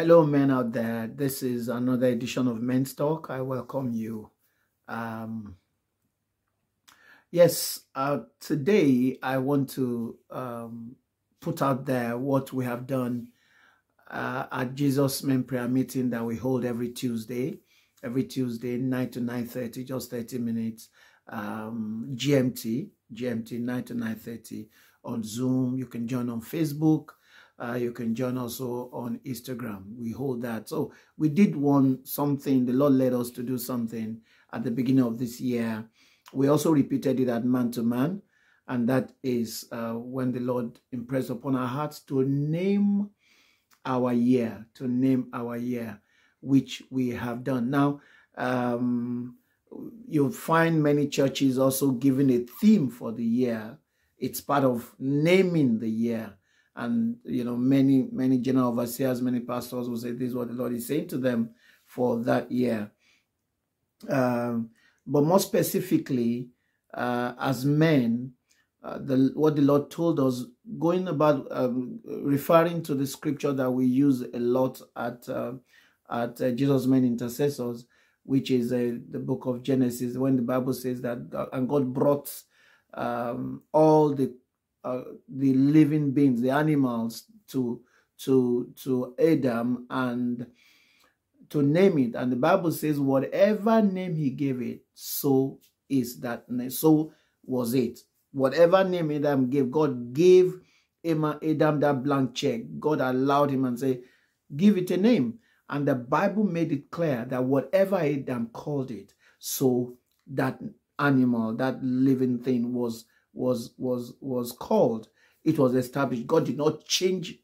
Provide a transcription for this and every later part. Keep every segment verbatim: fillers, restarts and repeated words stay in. Hello, men out there. This is another edition of Men's Talk. I welcome you. Um, yes, uh, today I want to um, put out there what we have done uh, at Jesus Men prayer meeting that we hold every Tuesday, every Tuesday, nine to nine thirty, just thirty minutes, um, G M T, G M T, nine to nine thirty on Zoom. You can join on Facebook. Uh, you can join also on Instagram. We hold that. So we did one something. The Lord led us to do something at the beginning of this year. We also repeated it at Man to Man. And that is uh, when the Lord impressed upon our hearts to name our year, to name our year, which we have done. Now, um, you'll find many churches also giving a theme for the year. It's part of naming the year. And, you know, many, many general overseers, many pastors will say this is what the Lord is saying to them for that year. Um, but more specifically, uh, as men, uh, the, what the Lord told us, going about um, referring to the scripture that we use a lot at uh, at uh, Jesus Men Intercessors, which is uh, the book of Genesis, when the Bible says that God, and God brought um, all the Uh, the living beings, the animals, to to to Adam and to name it. And the Bible says, whatever name he gave it, so is that name. So was it. Whatever name Adam gave, God gave Adam that blank check. God allowed him and said, give it a name. And the Bible made it clear that whatever Adam called it, so that animal, that living thing was was was was called. It was established. God did not change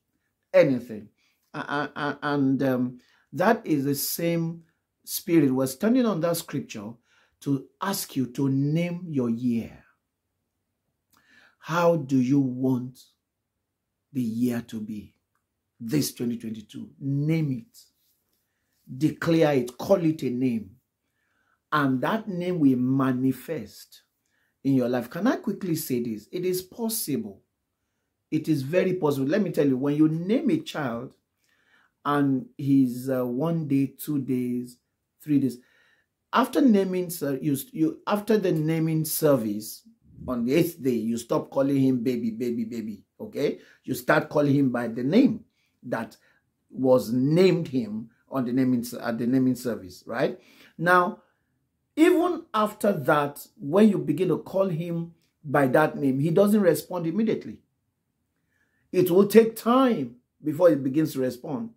anything. Uh, uh, and um, that is the same spirit. We're standing on that scripture to ask you to name your year. How do you want the year to be? This twenty twenty-two, name it. Declare it. Call it a name. And that name will manifest in your life. Can I quickly say this? It is possible. It is very possible. Let me tell you, when you name a child and he's uh, one day, two days, three days, after naming, uh, you, you, after the naming service, on the eighth day, you stop calling him baby, baby, baby, okay? You start calling him by the name that was named him on the naming, at the naming service, right? Now, even after that, when you begin to call him by that name, he doesn't respond immediately. It will take time before he begins to respond.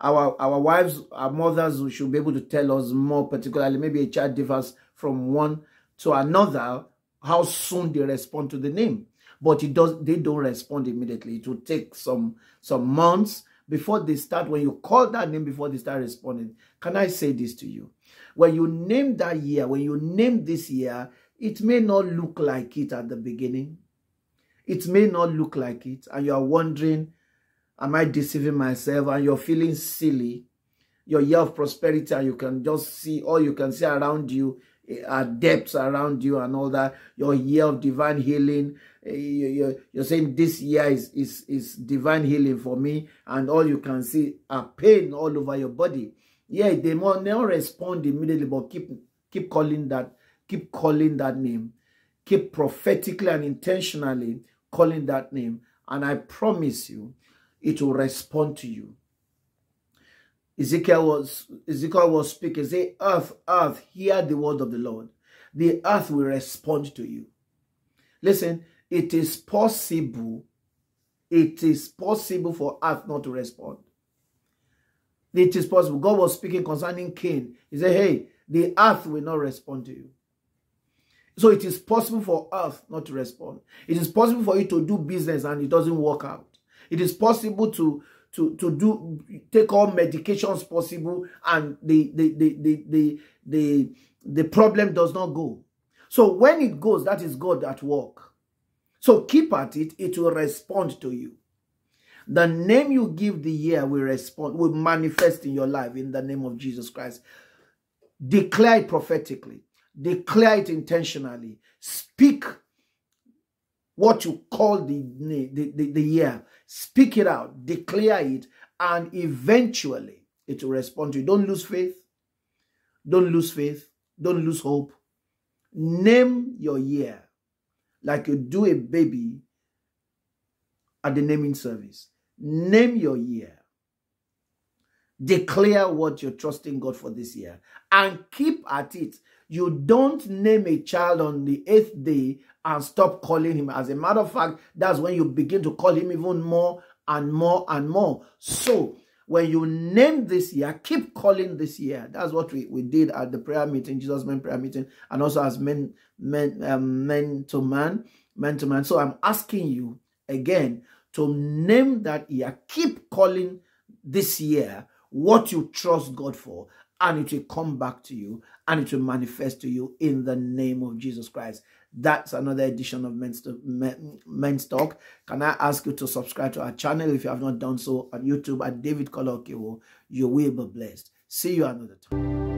Our, our wives, our mothers should be able to tell us more particularly. Maybe a child differs from one to another, how soon they respond to the name. But it does, they don't respond immediately. It will take some, some months before they start, when you call that name, before they start responding. Can I say this to you? When you name that year, when you name this year, it may not look like it at the beginning. It may not look like it. And you are wondering, am I deceiving myself? And you're feeling silly. Your year of prosperity, and you can just see, all you can see around you are depths around you and all that. Your year of divine healing, you're saying this year is, is, is divine healing for me. And all you can see are pain all over your body. Yeah, they won't respond immediately, but keep keep calling that, keep calling that name. Keep prophetically and intentionally calling that name. And I promise you, it will respond to you. Ezekiel was Ezekiel was speaking, say, earth, earth, hear the word of the Lord. The earth will respond to you. Listen, it is possible, it is possible for earth not to respond. It is possible. God was speaking concerning Cain. He said, hey, the earth will not respond to you. So it is possible for earth not to respond. It is possible for you to do business and it doesn't work out. It is possible to, to, to do take all medications possible and the, the, the, the, the, the, the problem does not go. So when it goes, that is God at work. So keep at it. It will respond to you. The name you give the year will respond, will manifest in your life in the name of Jesus Christ. Declare it prophetically. Declare it intentionally. Speak what you call the, the, the, the year. Speak it out. Declare it. and eventually it will respond to you. Don't lose faith. Don't lose faith. Don't lose hope. Name your year like you do a baby at the naming service. Name your year. Declare what you're trusting God for this year and keep at it. You don't name a child on the eighth day and stop calling him. As a matter of fact, that's when you begin to call him even more and more and more. So when you name this year, keep calling this year. That's what we, we did at the prayer meeting, Jesus Men prayer meeting, and also as men, men, um, men to man, men to man. So I'm asking you again to name that year. Keep calling this year what you trust God for, and it will come back to you, and it will manifest to you in the name of Jesus Christ. That's another edition of Men's Talk. Men's Talk. Can I ask you to subscribe to our channel if you have not done so on YouTube at David Kola-Okeowo? You will be blessed. See you another time.